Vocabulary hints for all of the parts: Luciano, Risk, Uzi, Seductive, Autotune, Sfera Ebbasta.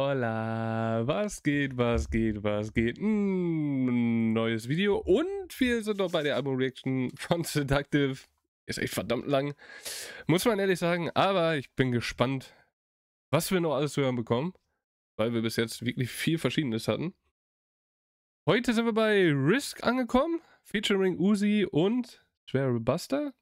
Hola, was geht, was geht, was geht? Neues Video und wir sind noch bei der Album-Reaction von Seductive. Ist echt verdammt lang, muss man ehrlich sagen, aber ich bin gespannt, was wir noch alles zu hören bekommen, weil wir bis jetzt wirklich viel Verschiedenes hatten. Heute sind wir bei Risk angekommen, featuring Uzi und Sfera Ebbasta.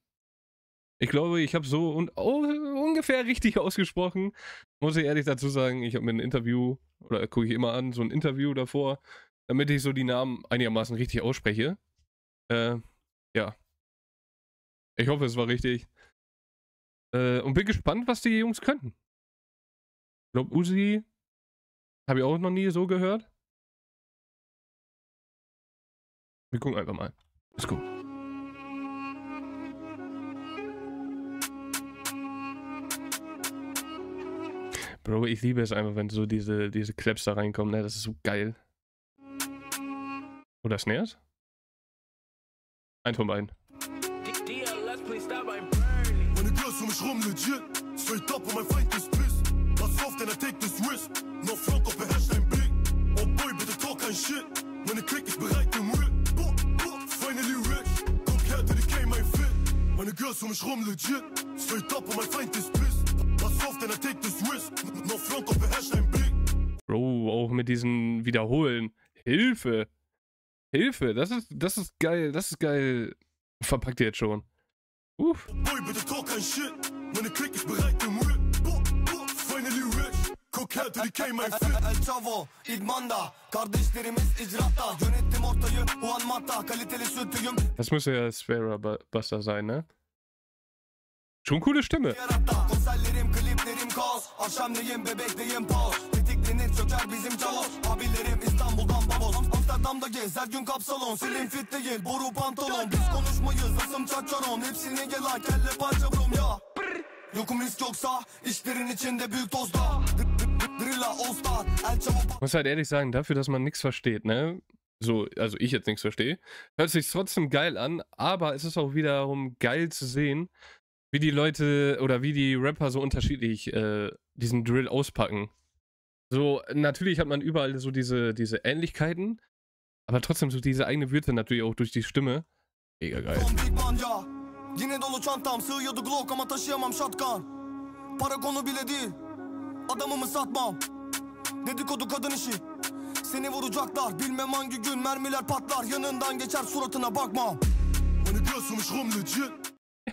Ich glaube, ich habe so ungefähr richtig ausgesprochen. Muss ich ehrlich dazu sagen, ich habe mir ein Interview, oder gucke ich immer an, so ein Interview davor, damit ich so die Namen einigermaßen richtig ausspreche. Ja. Ich hoffe, es war richtig. Und bin gespannt, was die Jungs könnten. Ich glaube, Uzi habe ich auch noch nie so gehört. Wir gucken einfach mal. Let's go. Bro, ich liebe es einfach, wenn so diese Claps da reinkommen, ne? Das ist so geil. Oder Snares? Eins von beiden. Bro, auch mit diesen Wiederholen. Hilfe! Hilfe, das ist geil, das ist geil. Verpackt ihr jetzt schon. Uff. Das müsste ja Sfera Ebbasta sein, ne? Schon coole Stimme. Ich muss halt ehrlich sagen, dafür, dass man nichts versteht, ne? So, also ich jetzt nichts verstehe, hört sich trotzdem geil an, aber es ist auch wiederum geil zu sehen, wie die Leute oder wie die Rapper so unterschiedlich diesen Drill auspacken. So, natürlich hat man überall so diese Ähnlichkeiten, aber trotzdem so diese eigene Würze natürlich auch durch die Stimme. Mega geil.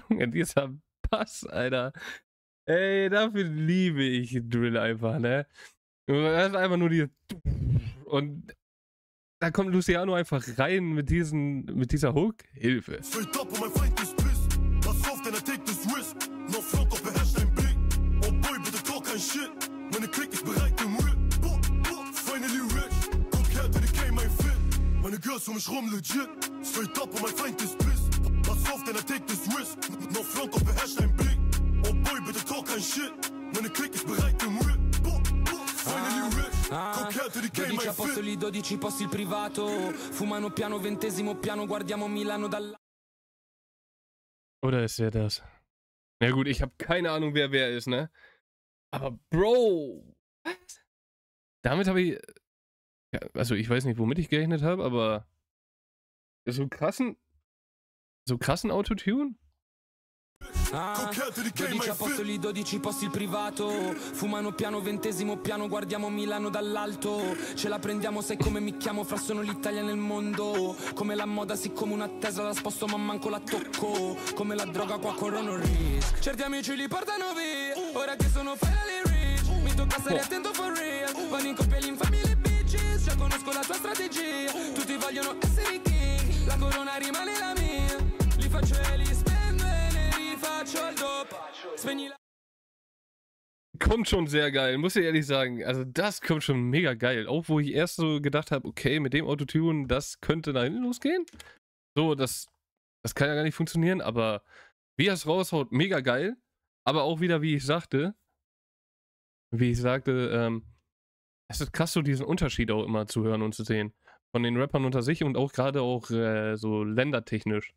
Junge, dieser Bass, Alter. Ey, dafür liebe ich Drill einfach, ne? Das ist einfach nur die. Und da kommt Luciano einfach rein mit dieser Hook. Hilfe. Posto lì 12 posti il privato, fumano piano 20° piano, guardiamo Milano dal. Oder ist er das? Na gut, ich habe keine Ahnung, wer ist, ne? Aber Bro, was? Damit habe ich, ja, also ich weiß nicht, womit ich gerechnet habe, aber so krassen Autotune? Kommt schon sehr geil, muss ich ehrlich sagen. Also das kommt schon mega geil. Auch wo ich erst so gedacht habe, okay, mit dem Autotune, das könnte nach hinten losgehen. So, das kann ja gar nicht funktionieren, aber wie er es raushaut, mega geil. Aber auch wieder, wie ich sagte, es ist krass, so diesen Unterschied auch immer zu hören und zu sehen. Von den Rappern unter sich und auch gerade auch so ländertechnisch.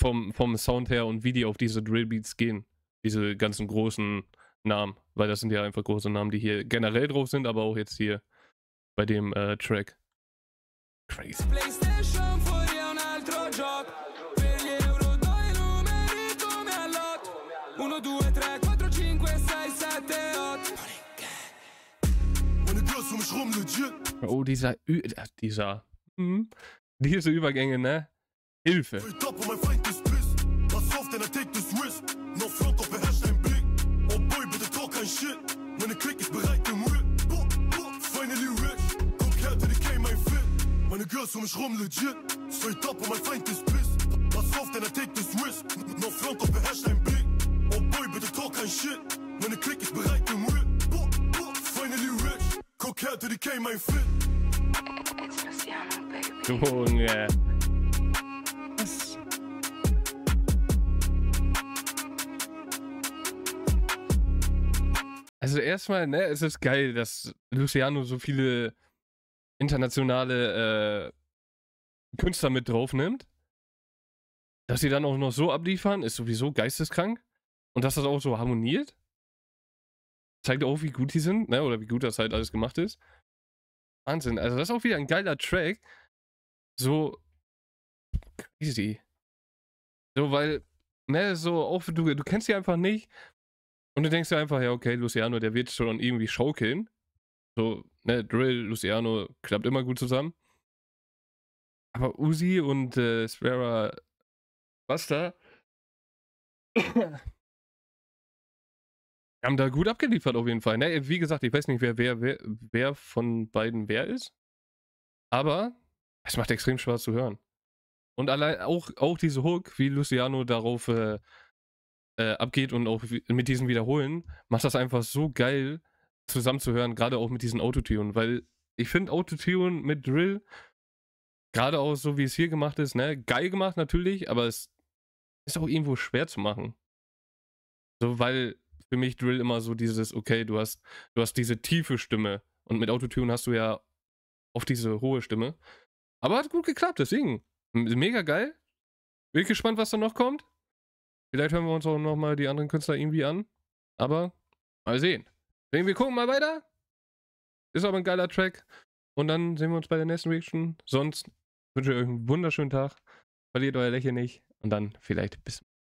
Vom Sound her und wie die auf diese Drillbeats gehen. Diese ganzen großen Namen, weil das sind ja einfach große Namen, die hier generell drauf sind, aber auch jetzt hier bei dem Track. Crazy. Oh, diese Übergänge, ne? Hilfe. Junge. Was? Also erstmal, ne, es ist geil, dass Luciano so viele internationale Künstler mit drauf nimmt. Dass sie dann auch noch so abliefern, ist sowieso geisteskrank. Und dass das auch so harmoniert. Zeigt auch, wie gut die sind, ne? Oder wie gut das halt alles gemacht ist. Wahnsinn. Also das ist auch wieder ein geiler Track. So crazy. So, weil, ne, so auch du kennst sie einfach nicht. Und du denkst dir einfach, ja, okay, Luciano, der wird schon irgendwie schaukeln. So, ne, Drill, Luciano, klappt immer gut zusammen. Aber Uzi und Sfera Ebbasta haben da gut abgeliefert auf jeden Fall. Ne, wie gesagt, ich weiß nicht, wer von beiden wer ist. Aber es macht extrem Spaß zu hören. Und allein auch diese Hook, wie Luciano darauf abgeht und auch mit diesem Wiederholen, macht das einfach so geil zusammenzuhören, gerade auch mit diesen Autotune. Weil ich finde Autotune mit Drill, gerade auch so wie es hier gemacht ist, ne, geil gemacht natürlich, aber es ist auch irgendwo schwer zu machen. So, weil für mich Drill immer so dieses, okay, du hast diese tiefe Stimme und mit Autotune hast du ja auf diese hohe Stimme. Aber hat gut geklappt, deswegen. Mega geil. Bin gespannt, was da noch kommt. Vielleicht hören wir uns auch nochmal die anderen Künstler irgendwie an. Aber mal sehen. Deswegen, wir gucken mal weiter. Ist aber ein geiler Track. Und dann sehen wir uns bei der nächsten Reaction. Sonst wünsche ich euch einen wunderschönen Tag. Verliert euer Lächeln nicht. Und dann vielleicht bis